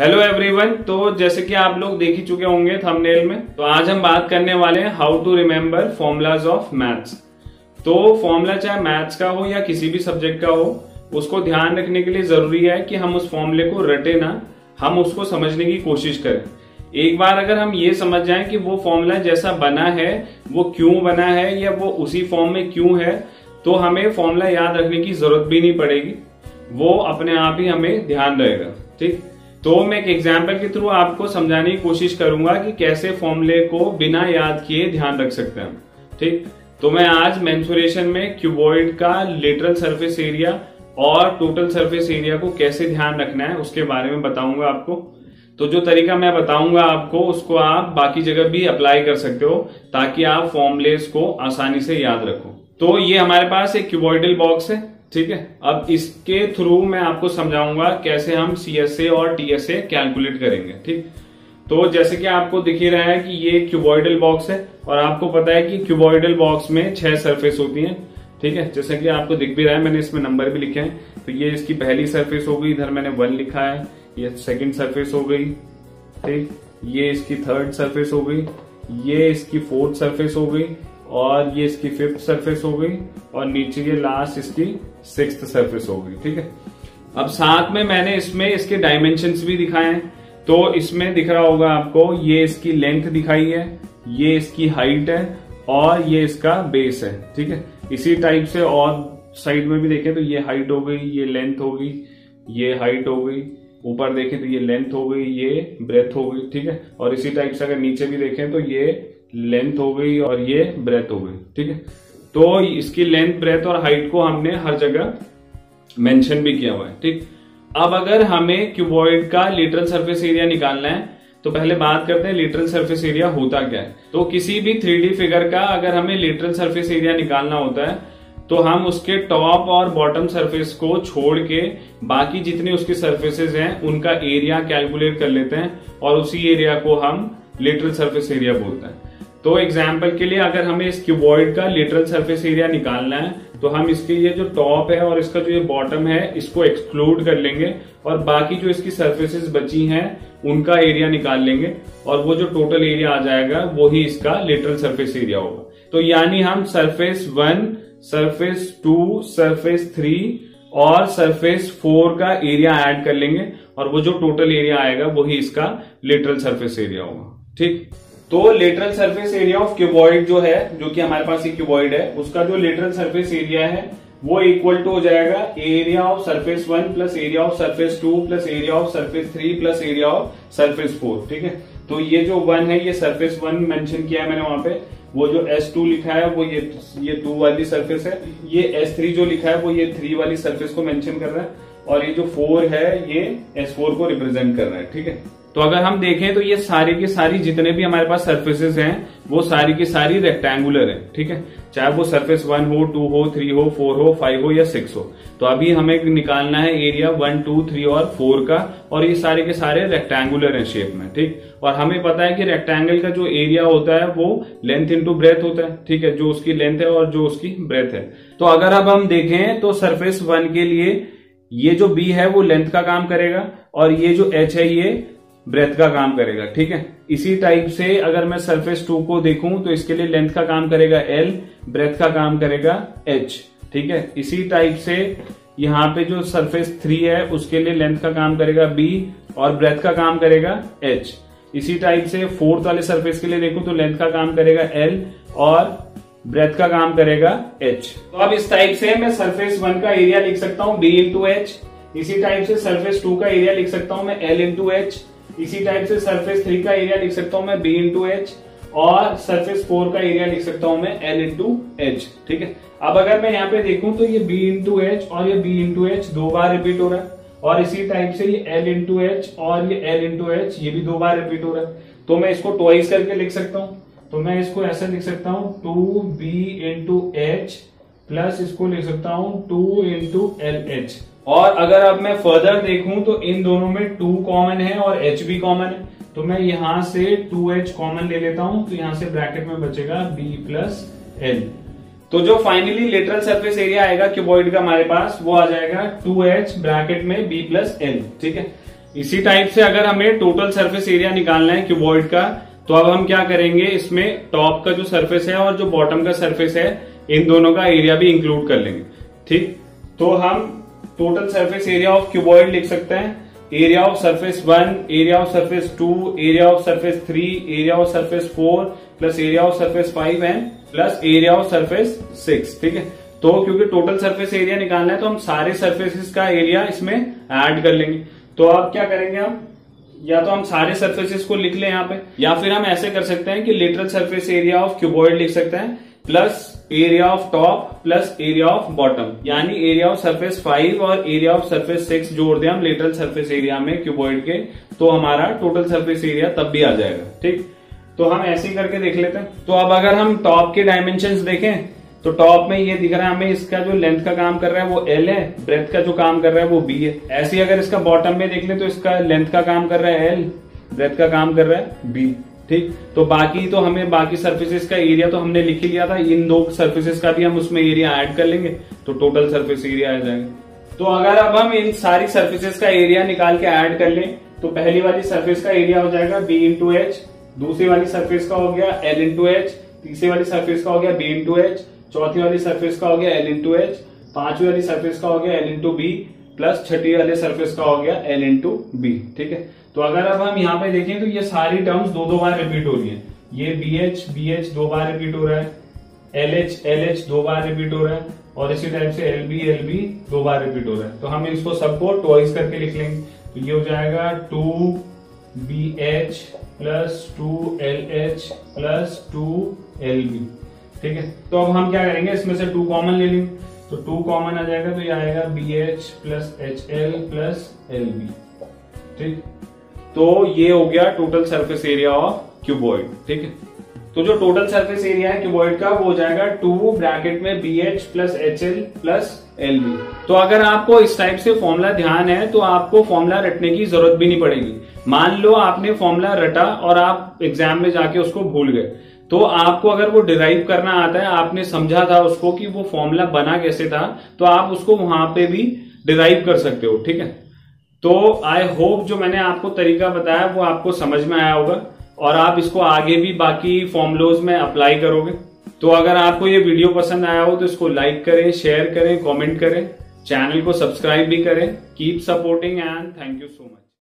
Hello everyone. तो जैसे कि आप लोग देख ही चुके होंगे थंबनेल में, तो आज हम बात करने वाले हैं how to remember formulas of maths. तो फॉर्मूला चाहे मैथ्स का हो या किसी भी सब्जेक्ट का हो, उसको ध्यान रखने के लिए जरूरी है कि हम उस फॉर्मूले को रटे ना, हम उसको समझने की कोशिश करें। एक बार अगर हम ये समझ जाए कि वो फॉर्मूला जैसा बना है वो क्यों बना है या वो उसी फॉर्म में क्यों है, तो हमें फॉर्मूला याद रखने की जरूरत भी नहीं पड़ेगी, वो अपने आप ही हमें ध्यान रहेगा। ठीक, तो मैं एक एग्जाम्पल के थ्रू आपको समझाने की कोशिश करूंगा कि कैसे फॉर्मूले को बिना याद किए ध्यान रख सकते हैं। ठीक, तो मैं आज मेंसुरेशन में क्यूबॉइड का लेटरल सरफेस एरिया और टोटल सरफेस एरिया को कैसे ध्यान रखना है उसके बारे में बताऊंगा आपको। तो जो तरीका मैं बताऊंगा आपको, उसको आप बाकी जगह भी अप्लाई कर सकते हो ताकि आप फॉर्मूलेस को आसानी से याद रखो। तो ये हमारे पास एक क्यूबॉइडल बॉक्स है, ठीक है। अब इसके थ्रू मैं आपको समझाऊंगा कैसे हम CSA और TSA कैलकुलेट करेंगे। ठीक, तो जैसे कि आपको दिख ही रहा है कि ये क्यूबॉइडल बॉक्स है और आपको पता है कि क्यूबॉइडल बॉक्स में 6 सरफेस होती हैं, ठीक है। जैसे कि आपको दिख भी रहा है, मैंने इसमें नंबर भी लिखे हैं। तो ये इसकी पहली सरफेस हो गई, इधर मैंने 1 लिखा है, ये सेकेंड सरफेस हो गई, ठीक, ये इसकी थर्ड सरफेस हो गई, ये इसकी फोर्थ सरफेस हो गई और ये इसकी फिफ्थ सरफेस हो गई और नीचे ये लास्ट इसकी सिक्स्थ सरफेस हो गई, ठीक है। अब साथ में मैंने इसमें इसके डायमेंशंस भी दिखाए हैं। तो इसमें दिख रहा होगा आपको, ये इसकी लेंथ दिखाई है, ये इसकी हाइट है और ये इसका बेस है, ठीक है। इसी टाइप से और साइड में भी देखें तो ये हाइट हो गई, ये लेंथ हो गई, ये हाइट हो गई, ऊपर देखें तो ये लेंथ हो गई, ये ब्रेथ हो गई, ठीक है। और इसी टाइप से अगर नीचे भी देखें तो ये लेंथ हो गई और ये ब्रेथ हो गई, ठीक है। तो इसकी लेंथ, ब्रेथ और हाइट को हमने हर जगह मेंशन भी किया हुआ है, ठीक। अब अगर हमें क्यूबॉइड का लेटरल सरफेस एरिया निकालना है, तो पहले बात करते हैं लेटरल सरफेस एरिया होता क्या है। तो किसी भी 3D फिगर का अगर हमें लेटरल सरफेस एरिया निकालना होता है, तो हम उसके टॉप और बॉटम सरफेस को छोड़ के बाकी जितने उसके सरफेसेस हैं उनका एरिया कैलकुलेट कर लेते हैं और उसी एरिया को हम लेटरल सरफेस एरिया बोलते हैं। तो एग्जाम्पल के लिए अगर हमें इस क्यूबॉइड का लेटरल सरफेस एरिया निकालना है, तो हम इसके ये जो टॉप है और इसका जो ये बॉटम है इसको एक्सक्लूड कर लेंगे और बाकी जो इसकी सरफेसेस बची हैं उनका एरिया निकाल लेंगे और वो जो टोटल एरिया आ जाएगा वो ही इसका लेटरल सरफेस एरिया होगा। तो यानी हम सरफेस 1, सरफेस 2, सरफेस 3 और सरफेस 4 का एरिया ऐड कर लेंगे और वो जो टोटल एरिया आएगा वो ही इसका लेटरल सरफेस एरिया होगा, ठीक। तो lateral surface area of cuboid जो है, जो कि हमारे पास ये क्यूबॉइड है, उसका जो लेटरल सरफेस एरिया है वो इक्वल टू हो जाएगा area of surface 1 plus area of surface 2 plus area of surface 3 plus area of surface 4, ठीक है। तो ये जो 1 है ये सरफेस 1 मेंशन किया है मैंने वहां पे, वो जो S2 लिखा है वो ये 2 वाली सरफेस है, ये S3 जो लिखा है वो ये 3 वाली सरफेस को मेंशन कर रहा है और ये जो 4 है ये S4 को रिप्रेजेंट कर रहा है, ठीक है। तो अगर हम देखें तो ये सारी की सारी जितने भी हमारे पास सर्फेसेस हैं वो सारी की सारी रेक्टेंगुलर है, ठीक है। चाहे वो सरफेस 1 हो, 2 हो, 3 हो, 4 हो, 5 हो या 6 हो। तो अभी हमें निकालना है एरिया 1, 2, 3 और 4 का और ये सारे के सारे रेक्टेंगुलर है शेप में, ठीक। और हमें पता है कि रेक्टेंगल का जो एरिया होता है वो लेंथ इनटू ब्रेथ होता है, ठीक है, जो उसकी लेंथ है और जो उसकी ब्रेथ है। तो अगर अब हम देखें तो सरफेस 1 के लिए ये जो B है वो लेंथ का काम करेगा और ये जो H है ये ब्रेथ का काम करेगा, ठीक है। इसी टाइप से अगर मैं सरफेस 2 को देखूं तो इसके लिए लेंथ का काम करेगा L, ब्रेथ का काम करेगा H, ठीक है। इसी टाइप से यहाँ पे जो सरफेस 3 है उसके लिए लेंथ का काम करेगा B और ब्रेथ का काम करेगा H। इसी टाइप से 4th वाले सरफेस के लिए देखूं तो लेंथ का काम करेगा L और ब्रेथ का काम करेगा H। तो अब इस टाइप से मैं सरफेस 1 का एरिया लिख सकता हूँ B इंटू H। इसी टाइप से सरफेस 2 का एरिया लिख सकता हूँ मैं L इंटू H। इसी टाइप से सरफेस 3 का एरिया लिख सकता हूं मैं B इंटू H और सरफेस 4 का एरिया लिख सकता हूं मैं L इंटू H, ठीक है। अब अगर मैं यहाँ पे देखूं तो ये B इंटू H और ये B इंटू H 2 बार रिपीट हो रहा है और इसी टाइप से ये L इंटू H और ये L इंटू H ये भी 2 बार रिपीट हो रहा है। तो मैं इसको ट्वाइस करके लिख सकता हूँ, तो मैं इसको ऐसा लिख सकता हूँ 2B इंटू H प्लस इसको लिख सकता हूँ 2 इंटू LH। और अगर अब मैं फर्दर देखूं तो इन दोनों में 2 कॉमन है और H भी कॉमन है, तो मैं यहां से 2H कॉमन ले लेता हूं, तो यहां से ब्रैकेट में बचेगा B प्लस L। तो जो फाइनली लेटरल सरफेस एरिया आएगा क्यूबॉइड का हमारे पास वो आ जाएगा 2H ब्रैकेट में B प्लस L, ठीक है। इसी टाइप से अगर हमें टोटल सरफेस एरिया निकालना है क्यूबॉइड का, तो अब हम क्या करेंगे, इसमें टॉप का जो सरफेस है और जो बॉटम का सरफेस है, इन दोनों का एरिया भी इंक्लूड कर लेंगे। ठीक, तो हम total surface area of cuboid लिख सकते हैं, area of surface 1, area of surface 2, area of surface 3, area of surface 4 plus area of surface 5 and plus area of surface 6। ठीक है, तो क्योंकि टोटल सरफेस एरिया निकालना है तो हम सारे सरफेसेस का एरिया इसमें ऐड कर लेंगे। तो आप क्या करेंगे, हम या तो हम सारे सरफेसेस को लिख लें यहाँ पे, या फिर हम ऐसे कर सकते हैं कि lateral surface area of cuboid लिख सकते हैं plus area of top plus area of bottom, यानी एरिया ऑफ सरफेस 5 और एरिया ऑफ सरफेस 6 जोड़ दें हम लेटरल सरफेस एरिया में क्यूबॉइड के, तो हमारा टोटल सरफेस एरिया तब भी आ जाएगा। ठीक, तो हम ऐसे ही करके देख लेते हैं। तो अब अगर हम टॉप के डायमेंशंस देखें तो टॉप में ये दिख रहा है हमें, इसका जो लेंथ का काम कर रहा है वो L है, ब्रेथ का जो काम कर रहा है वो B है। ऐसे ही अगर इसका बॉटम में देख लें तो इसका लेंथ का काम कर रहा है L, ब्रेथ का काम कर रहा है B। ठीक, तो बाकी तो हमें बाकी सर्फेसेस का एरिया तो हमने लिख ही लिया था, इन दो सर्फेसेस का भी हम उसमें एरिया ऐड कर लेंगे तो टोटल सर्फेस एरिया आ जाएगा। तो अगर अब हम इन सारी सर्फेसेस का एरिया निकाल के ऐड कर लें तो पहली वाली सर्फेस का एरिया हो जाएगा B इंटू H, दूसरी वाली सर्फेस का हो गया L इंटू H, तीसरी वाली सर्फेस का हो गया B इंटू H, चौथी वाली सर्फेस का हो गया L इंटू H, पांचवी वाली सर्फेस का हो गया L इंटू B प्लस छठी वाले सर्फेस का हो गया L इंटू B। ठीक है, तो अगर अब हम यहाँ पे देखें तो ये सारी टर्म्स दो दो बार रिपीट हो रही है, ये BH दो बार रिपीट हो रहा है, LH दो बार रिपीट हो रहा है और इसी टाइप से LB दो बार रिपीट हो रहा है। तो हम इसको सबको ट्वाइस करके लिख लेंगे, तो ये हो जाएगा 2BH plus 2LH plus 2LB। ठीक है, तो अब हम क्या करेंगे, इसमें से 2 कॉमन ले लेंगे, तो 2 कॉमन आ जाएगा तो ये आएगा BH plus HL plus LB। ठीक, तो ये हो गया total surface area of cuboid. ठीक है, तो जो टोटल सरफेस एरिया है क्यूबॉइड का वो हो जाएगा 2 ब्रैकेट में BH plus HL plus LB। तो अगर आपको इस टाइप से फॉर्मूला ध्यान है तो आपको फॉर्मूला रटने की जरूरत भी नहीं पड़ेगी। मान लो आपने फॉर्मूला रटा और आप एग्जाम में जाके उसको भूल गए, तो आपको अगर वो डिराइव करना आता है, आपने समझा था उसको कि वो फॉर्मूला बना कैसे था, तो आप उसको वहां पे भी डिराइव कर सकते हो। ठीक है, तो आई होप जो मैंने आपको तरीका बताया वो आपको समझ में आया होगा और आप इसको आगे भी बाकी फॉर्मूलोज में अप्लाई करोगे। तो अगर आपको ये वीडियो पसंद आया हो तो इसको लाइक करें, शेयर करें, कॉमेंट करें, चैनल को सब्सक्राइब भी करें। Keep supporting and thank you so much.